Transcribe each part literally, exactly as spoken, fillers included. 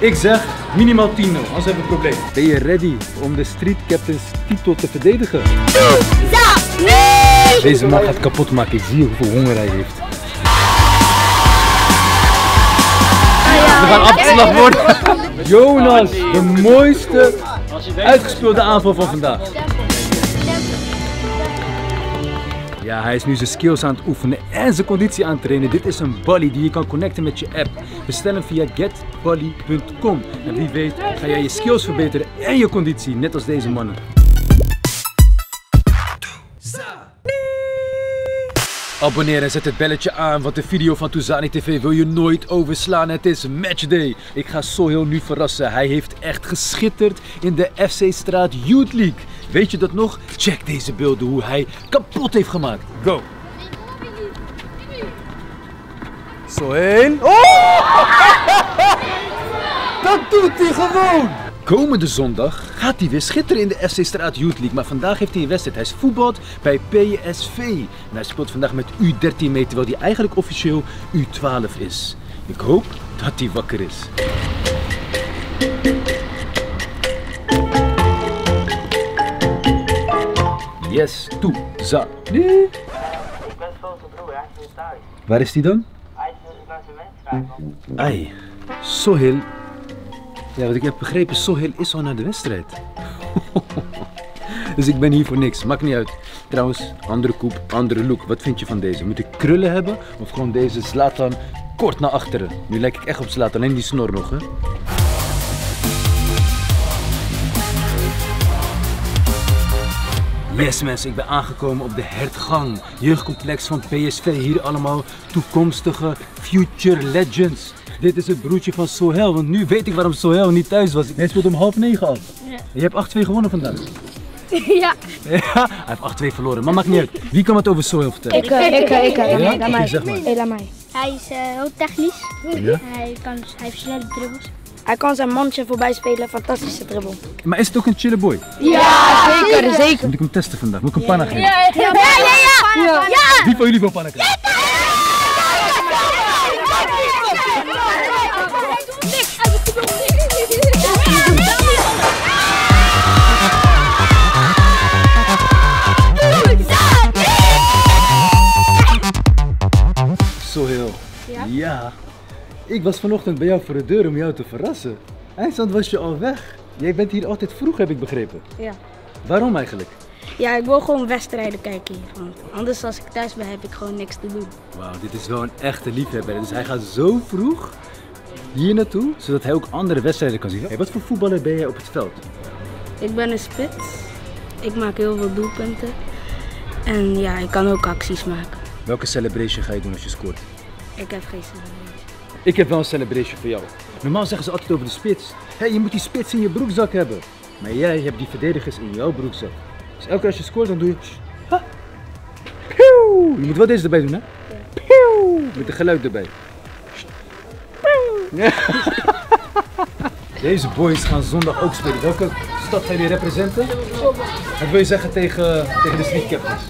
Ik zeg minimaal tien nul, anders hebben we een probleem. Ben je ready om de Street Captain's titel te verdedigen? Nee! Deze man gaat kapot maken, ik zie hoeveel honger hij heeft. We gaan afgeslagen worden. Jonas, de mooiste uitgespeelde aanval van vandaag. Ja, hij is nu zijn skills aan het oefenen en zijn conditie aan het trainen. Dit is een ballie die je kan connecten met je app. Bestel hem via get ballie punt com. En wie weet ga jij je skills verbeteren en je conditie, net als deze mannen. Abonneer en zet het belletje aan, want de video van Touzani T V wil je nooit overslaan. Het is matchday. Ik ga Souhel nu verrassen. Hij heeft echt geschitterd in de F C Straat Youth League. Weet je dat nog? Check deze beelden hoe hij kapot heeft gemaakt. Go! Souhel. Oh! Dat doet hij gewoon! Komende zondag gaat hij weer schitteren in de F C Straat Youth League. Maar vandaag heeft hij een wedstrijd. Hij is voetbald bij P S V. En hij speelt vandaag met U dertien mee, terwijl hij eigenlijk officieel U twaalf is. Ik hoop dat hij wakker is. Yes, Touzani. Nee. Ik ben van zijn broer, hij is thuis. Waar is hij dan? Hij is naar zijn wedstrijd. Ai, Souhel. Ja, wat ik heb begrepen, Souhel is al naar de wedstrijd. Dus ik ben hier voor niks, maakt niet uit. Trouwens, andere koep, andere look. Wat vind je van deze? Moet ik krullen hebben of gewoon deze Zlatan kort naar achteren? Nu lijk ik echt op Zlatan, alleen die snor nog, hè? Yes mensen, ik ben aangekomen op de Hertgang, jeugdcomplex van P S V. Hier allemaal toekomstige future legends. Dit is het broertje van Souhel, want nu weet ik waarom Souhel niet thuis was. Hij speelt om half negen af. Ja. Je hebt acht twee gewonnen vandaag. Ja. Ja. Hij heeft acht twee verloren, maar maakt niet uit. Wie kan het over Souhel vertellen? Ik, ik, ik, ik. Ja? Laat mij. Zeg maar. Laat mij. Hij is uh, heel technisch. Ja? Hij, kan, hij heeft snelle dribbels. Hij kan zijn mandje voorbij spelen, fantastische dribbel. Maar is het ook een chille boy? Ja, zeker, zeker. Moet ik hem testen vandaag? Moet ik hem panna geven? Ja, ja, ja, ja! Wie van jullie wil panna krijgen? Souhel. Ja? Ja. Ik was vanochtend bij jou voor de deur om jou te verrassen. Eindstand was je al weg. Jij bent hier altijd vroeg, heb ik begrepen. Ja. Waarom eigenlijk? Ja, ik wil gewoon wedstrijden kijken hier. Want anders als ik thuis ben, heb ik gewoon niks te doen. Wauw, dit is wel een echte liefhebber. Dus hij gaat zo vroeg hier naartoe, zodat hij ook andere wedstrijden kan zien. Hey, wat voor voetballer ben jij op het veld? Ik ben een spits. Ik maak heel veel doelpunten. En ja, ik kan ook acties maken. Welke celebration ga je doen als je scoort? Ik heb geen celebration. Ik heb wel een celebration voor jou. Normaal zeggen ze altijd over de spits. Hé, je moet die spits in je broekzak hebben. Maar jij hebt die verdedigers in jouw broekzak. Dus elke keer als je scoort, dan doe je... Ha. Pew. Je moet wel deze erbij doen, hè? Pew. Met een geluid erbij. Ja. Deze boys gaan zondag ook spelen. Welke stad gaan jullie representen? Wat wil je zeggen tegen, tegen de Sneaky Kevins?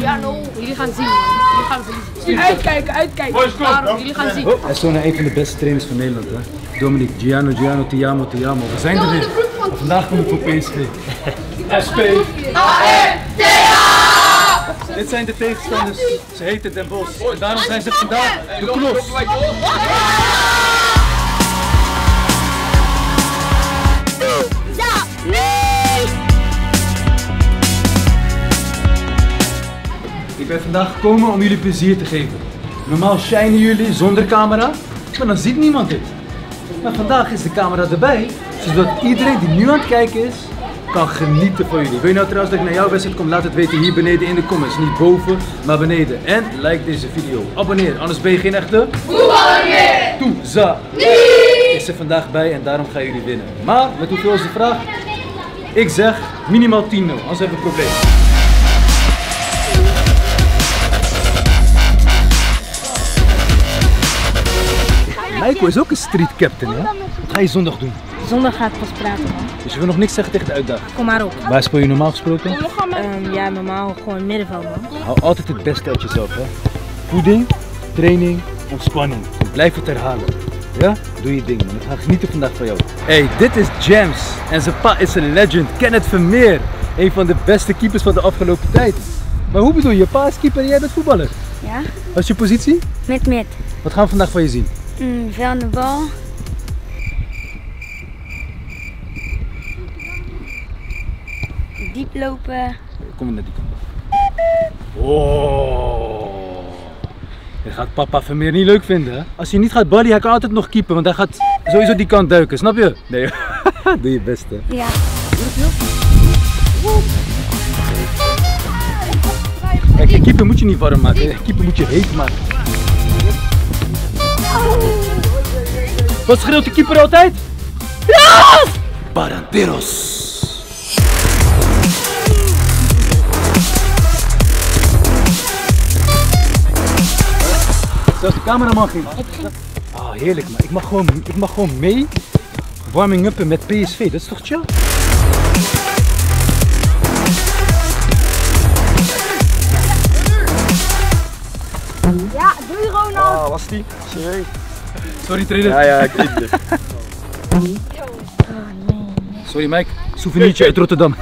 Ja, no. Jullie gaan zien. Jullie gaan zien. Uitkijken, uitkijken. Daarom, jullie gaan zien. Oh, hij is zo naar een van de beste trainers van Nederland, hè? Dominic, Giano, Giano, Tiamo, Tiamo. We zijn er weer. Vandaag kom ik voor P S V. S P. A M T A! Dit zijn de tegenstanders. Ze heten Den Bosch. En daarom zijn ze vandaag de klos. Ik ben vandaag gekomen om jullie plezier te geven. Normaal shinen jullie zonder camera, maar dan ziet niemand dit. Maar vandaag is de camera erbij, zodat iedereen die nu aan het kijken is, kan genieten van jullie. Wil je nou trouwens dat ik naar jouw wedstrijd kom? Laat het weten hier beneden in de comments. Niet boven, maar beneden. En like deze video. Abonneer, anders ben je geen echte voetballer meer. Touzani is er vandaag bij en daarom gaan jullie winnen. Maar met hoeveel is de vraag? Ik zeg minimaal tien nul, anders hebben we een probleem. Eiko is ook een street captain, hè? Wat ga je zondag doen? Zondag ga ik pas praten, man. Dus je wil nog niks zeggen tegen de uitdaging? Kom maar op. Waar speel je normaal gesproken? Um, ja, normaal gewoon middenveld, man. Hou altijd het beste uit jezelf, hè? Voeding, training, ontspanning. Blijf het herhalen. Ja? Doe je ding, man. Ik ga genieten vandaag van jou. Hey, dit is James. En zijn pa is een legend. Kenneth Vermeer. Een van de beste keepers van de afgelopen tijd. Maar hoe bedoel je? Je pa is keeper en jij bent voetballer? Ja. Wat is je positie? Mid-mid. Wat gaan we vandaag van je zien? Mm, veel aan de bal. Diep lopen. Kom naar die kant. Oh. Dat gaat papa Vermeer niet leuk vinden, hè? Als hij niet gaat ballie, hij kan altijd nog keepen, want hij gaat sowieso die kant duiken, snap je? Nee, doe je best, hè? Ja. Kijk, keeper moet je niet warm maken, keeper moet je heet maken. Wat schreeuwt de keeper altijd? Ja! Paranteros. Zelfs de cameraman ging. Ah, heerlijk man. Ik mag gewoon, ik mag gewoon mee warming uppen met P S V. Dat is toch chill? Ja, doei Ronald! Ah, was die? Sorry. Sorry trainer. Ja, ja, ik zie het. Oh nee. Sorry Mike, souvenirtje uit Rotterdam.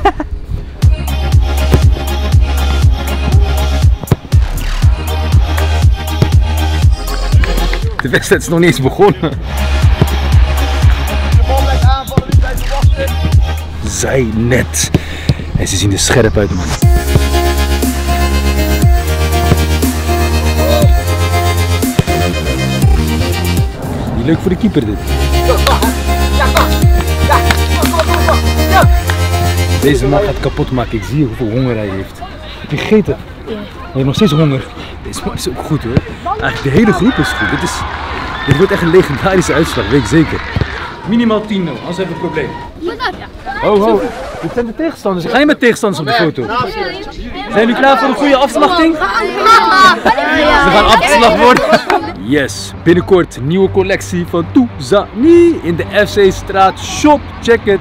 De wedstrijd is nog niet eens begonnen. De bal blijft aanvallen, nu blijft wachten. Zij net. En ze zien er scherp uit, man. Niet leuk voor de keeper, dit. Deze man gaat kapot maken. Ik zie hoeveel honger hij heeft. Heb je gegeten? Ja. Hij heeft nog steeds honger. Deze man is ook goed hoor. Eigenlijk de hele groep is goed. Dit, is, dit wordt echt een legendarische uitslag, weet ik zeker. Minimaal tien nul, anders hebben we een probleem. Oh, oh, dit zijn de tegenstanders. Ik ga niet met tegenstanders op de foto. Zijn jullie klaar voor een goede afslachting? Ze gaan afgeslacht worden. Yes, binnenkort nieuwe collectie van Touzani in de F C Straat Shop. Check it.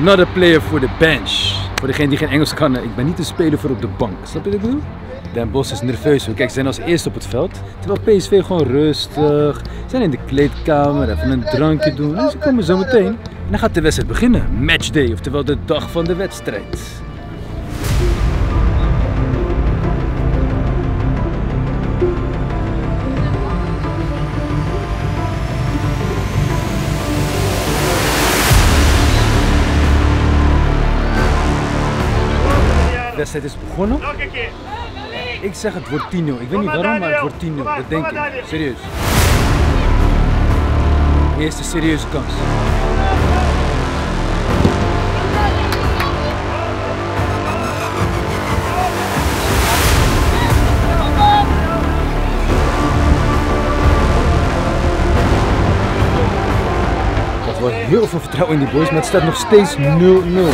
Another player for the bench. Voor degene die geen Engels kan, ik ben niet te spelen voor op de bank. Snap je wat ik bedoel? Den Bosch is nerveus, kijk, ze zijn als eerste op het veld. Terwijl P S V gewoon rustig, ze zijn in de kleedkamer, even een drankje doen. En ze komen zo meteen. En dan gaat de wedstrijd beginnen. Matchday, oftewel de dag van de wedstrijd. De wedstrijd is begonnen. Ik zeg het wordt tien nul. Ik weet niet waarom, maar het wordt tien nul. Dat denk ik. Serieus. Eerste serieuze kans. Ik had wel heel veel vertrouwen in die boys, maar het staat nog steeds nul nul.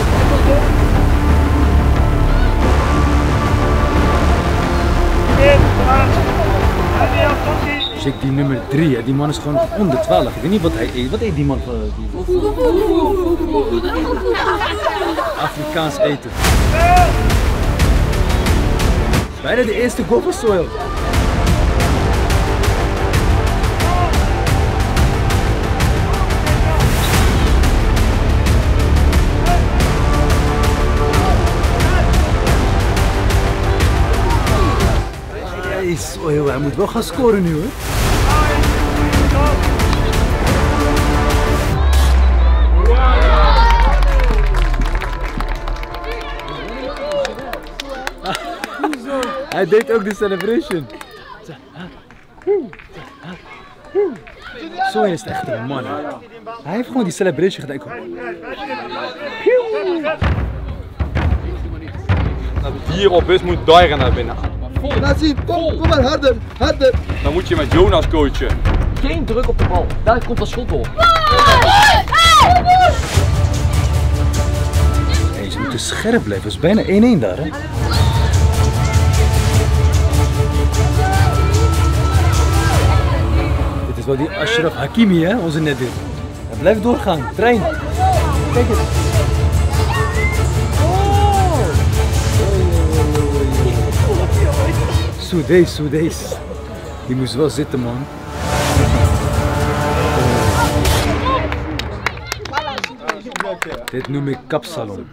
Check die nummer drie, hè. Die man is gewoon onder twaalf. Ik weet niet wat hij eet. Wat eet die man? Afrikaans eten. Bijna de eerste goal voor SOUHEL. SOUHEL, hij moet wel gaan scoren nu hoor. Hij deed ook de celebration. Zo is het echt een man. Hij heeft gewoon die celebration gedaan. Hier op is moet Daira naar binnen. Laat zien, kom, kom maar harder, harder. Dan moet je met Jonas coachen. Geen druk op de bal, daar komt dat schot door. Hey, ze moeten scherp blijven, het is bijna één één daar hè. Dit is wel die Ashraf Hakimi hè, onze netdeel. Hij blijft doorgaan, trein. Kijk eens. Soudé, Soudé. Die moest wel zitten, man. Dit noem ik kapsalon.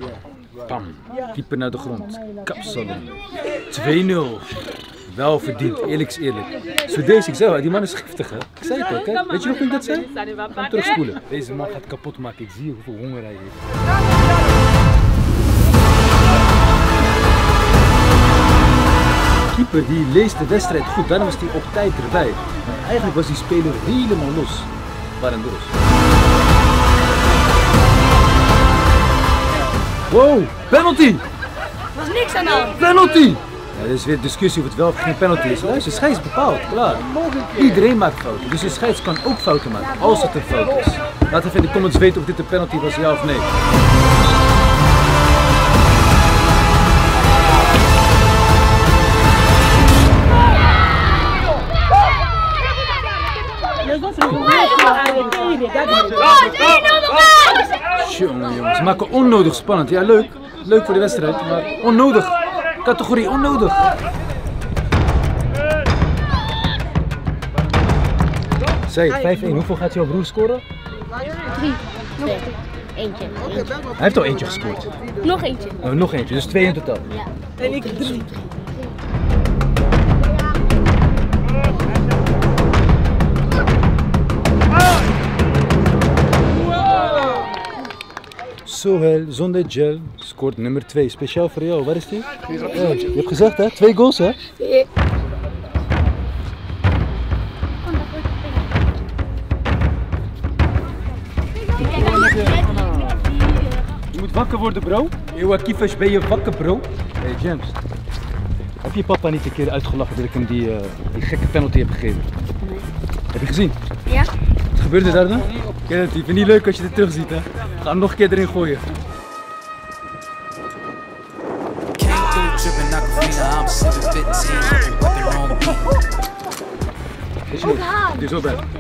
Pam, dieper naar de grond. Kapsalon. twee nul. Wel verdiend, eerlijk is eerlijk. Zo deze ik zo, die man is giftig hè. Ik zei het ook hè. Weet je nog hoe ik dat zei? Kom terugspoelen. Deze man gaat kapot maken, ik zie hoeveel honger hij heeft. Keeper die leest de wedstrijd goed, daarom was hij op tijd erbij. Maar eigenlijk was die speler helemaal los. Waarom los? Wow, penalty! Er was niks aan de hand. Penalty! Ja, er is weer discussie of het wel of geen penalty is. Luister, scheids bepaalt, klaar. Iedereen maakt fouten, dus de scheids kan ook fouten maken, als het een fout is. Laat even in de comments weten of dit een penalty was, ja of nee. Jongen, jongens, ze maken onnodig spannend. Ja, leuk. Leuk voor de wedstrijd, maar onnodig. Categorie onnodig. Zij, vijf één. Hoeveel gaat jouw broer scoren? Drie. Nog eentje. Hij heeft al eentje gescoord. Nog eentje. Oh, nog eentje, dus twee in totaal. Ja. En ik drie. SOUHEL zonder gel scoort nummer twee. Speciaal voor jou, waar is die? Ja, je hebt gezegd hè, twee goals hè? Ja. Je moet wakker worden bro. Ewa Kiefers, ben je wakker bro? Hey James, heb je papa niet een keer uitgelachen dat ik hem die, uh, die gekke penalty heb gegeven? Nee. Heb je gezien? Ja. Wat gebeurde daar dan? Kenneth, ik vind het niet leuk als je dit terug ziet hè. Ga hem nog een keer erin gooien. Is je dit is zo bij. Ik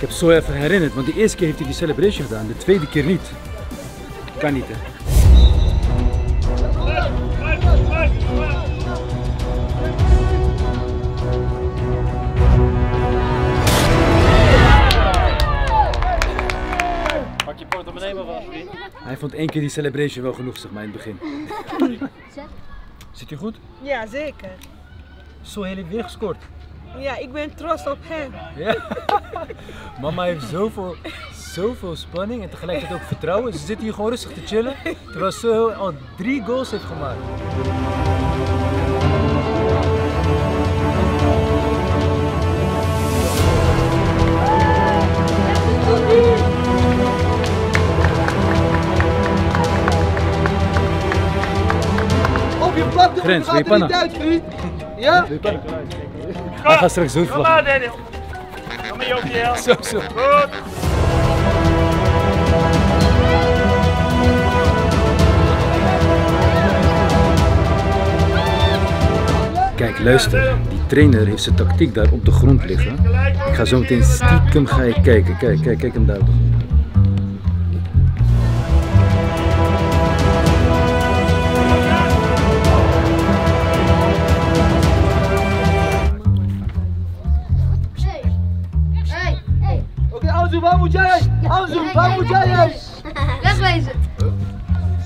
heb zo even herinnerd, want de eerste keer heeft hij die celebration gedaan, de tweede keer niet. Kan niet hè. Hij vond één keer die celebration wel genoeg, zeg maar, in het begin. Zit je goed? Ja, zeker. SOUHEL heeft weer gescoord. Ja, ik ben trots op hem. Ja. Mama heeft zoveel, zoveel spanning en tegelijkertijd ook vertrouwen. Ze zitten hier gewoon rustig te chillen, terwijl SOUHEL al drie goals heeft gemaakt. Grens, wil je pannen? Ja? Hij gaat straks zo vlak. Kom maar Daniel. Kom maar Jokiel. Zo, zo. Goed. Kijk, luister. Die trainer heeft zijn tactiek daar op de grond liggen. Ik ga zo meteen stiekem ga ik kijken. Kijk, kijk, kijk hem daar. Waar moet jij heen? Anzu, waar moet jij heen? Wegwezen.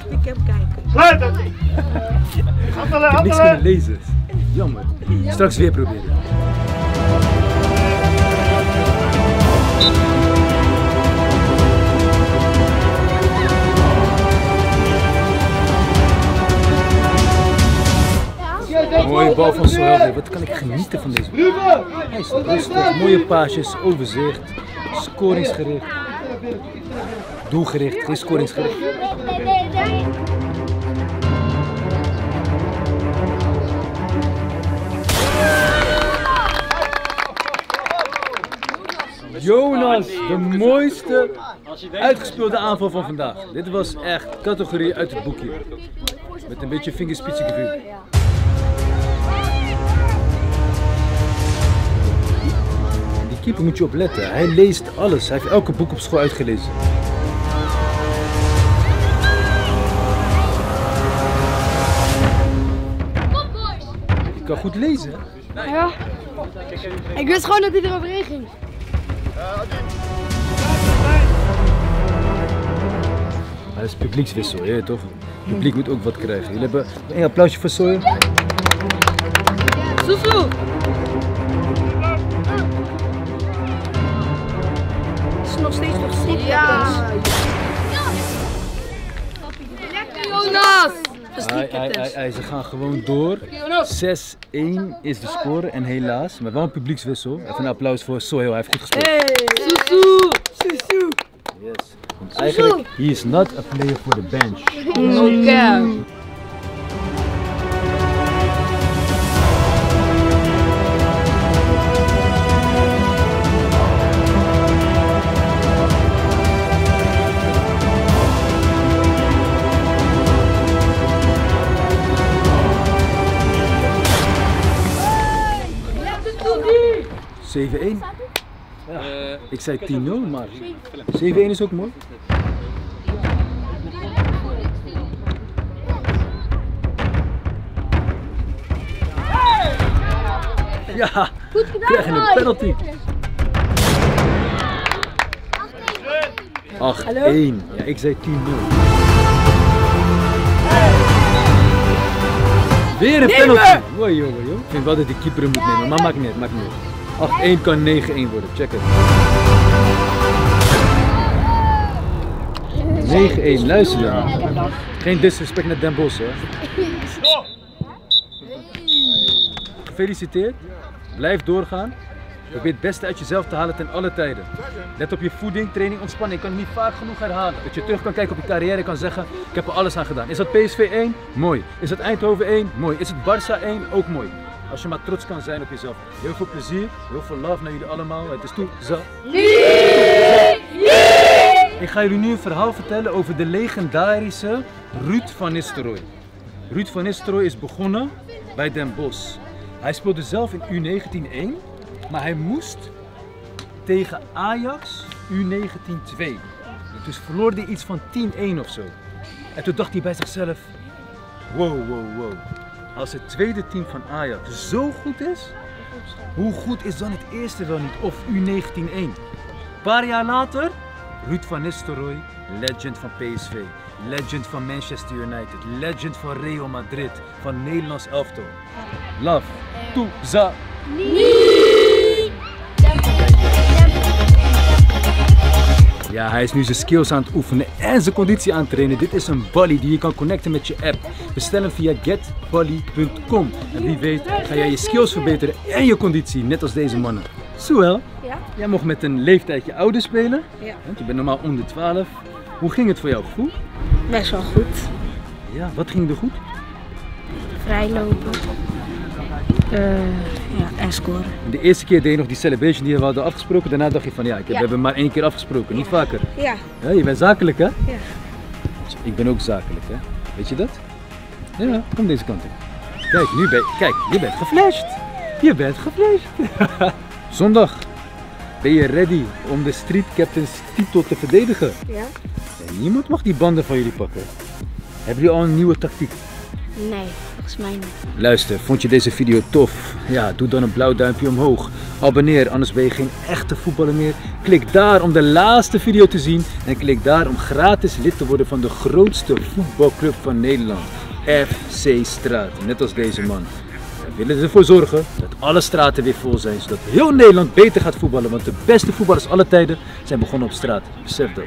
Ik heb kijken. Sluit het! Ik heb niks kunnen lezen. Jammer. Straks weer proberen. Een mooie bal van SOUHEL. Wat kan ik genieten van deze bal? Hij is rustig, mooie paasjes, overzicht. Scoringsgericht, doelgericht, geen scoringsgericht. Jonas, de mooiste uitgespeelde aanval van vandaag. Dit was echt categorie uit het boekje. Met een beetje vingerspitsengevoel. Keeper moet je opletten, hij leest alles. Hij heeft elke boek op school uitgelezen. Kom boys! kan goed lezen. Ja, ik wist gewoon dat hij eroverheen ging. Dat is publiekswissel, hè, toch? Het publiek moet ook wat krijgen. Jullie hebben een applausje voor Sawyer. Soesoe! Het is nog steeds nog ziek. Ja! Jonas! Ai, ai, ai, ai, ze gaan gewoon door. zes één is de score en helaas, maar wel een publiekswissel. Even een applaus voor Sohel, hij heeft goed gespeeld. Hey. Soesoe! Soesoe! Yes. Want eigenlijk, he is not a player for the bench. No cap. zeven één. Ja. Ik zei tien nul, maar zeven één is ook mooi. Ja, we krijgen een penalty. acht één. Ja, ik zei tien nul. Weer een penalty. Mooi jongen, joh. Ik vind wel dat de keeper hem moet nemen, maar maakt niet uit, maakt niet uit. acht één kan negen één worden, check het. negen één, luister dan. Geen disrespect naar Den Bosch, hè. Gefeliciteerd, blijf doorgaan. Probeer het beste uit jezelf te halen ten alle tijden. Let op je voeding, training, ontspanning. Ik kan het niet vaak genoeg herhalen. Dat je terug kan kijken op je carrière en kan zeggen, ik heb er alles aan gedaan. Is dat P S V één? Mooi. Is dat Eindhoven één? Mooi. Is het Barça één? Ook mooi. Als je maar trots kan zijn op jezelf. Heel veel plezier, heel veel love naar jullie allemaal. Het is Touzani. Ik ga jullie nu een verhaal vertellen over de legendarische Ruud van Nistelrooy. Ruud van Nistelrooy is begonnen bij Den Bosch. Hij speelde zelf in U negentien één, maar hij moest tegen Ajax U negentien twee. Dus verloor hij iets van tien één of zo. En toen dacht hij bij zichzelf, wow, wow, wow. Als het tweede team van Ajax zo goed is, hoe goed is dan het eerste wel niet? Of U negentien één. Een paar jaar later, Ruud van Nistelrooy, legend van P S V, legend van Manchester United, legend van Real Madrid, van Nederlands elftal. Love, Touzani! Ja, hij is nu zijn skills aan het oefenen en zijn conditie aan het trainen. Dit is een ballie die je kan connecten met je app. Bestel hem via get ballie punt com. En wie weet ga jij je skills verbeteren en je conditie, net als deze mannen. Souhel, ja? Jij mocht met een leeftijdje ouder spelen. Ja. Want je bent normaal onder twaalf. Hoe ging het voor jou? Goed? Best wel goed. Ja, wat ging er goed? Vrijlopen. Uh, ja, en scoren. De eerste keer deed je nog die celebration die we hadden afgesproken. Daarna dacht je van ja, ik heb, ja. we hebben maar één keer afgesproken, niet vaker. Ja. Ja. Je bent zakelijk, hè? Ja. Ik ben ook zakelijk, hè? Weet je dat? Ja, kom deze kant op. Kijk, nu ben, kijk, je bent geflasht. Je bent geflasht. Zondag ben je ready om de Street Captains titel te verdedigen. Ja. En niemand mag die banden van jullie pakken. Hebben jullie al een nieuwe tactiek? Nee, volgens mij niet. Luister, vond je deze video tof? Ja, doe dan een blauw duimpje omhoog. Abonneer, anders ben je geen echte voetballer meer. Klik daar om de laatste video te zien. En klik daar om gratis lid te worden van de grootste voetbalclub van Nederland. F C Straat, net als deze man. We willen ervoor zorgen dat alle straten weer vol zijn. Zodat heel Nederland beter gaat voetballen. Want de beste voetballers aller tijden zijn begonnen op straat. Besef dat.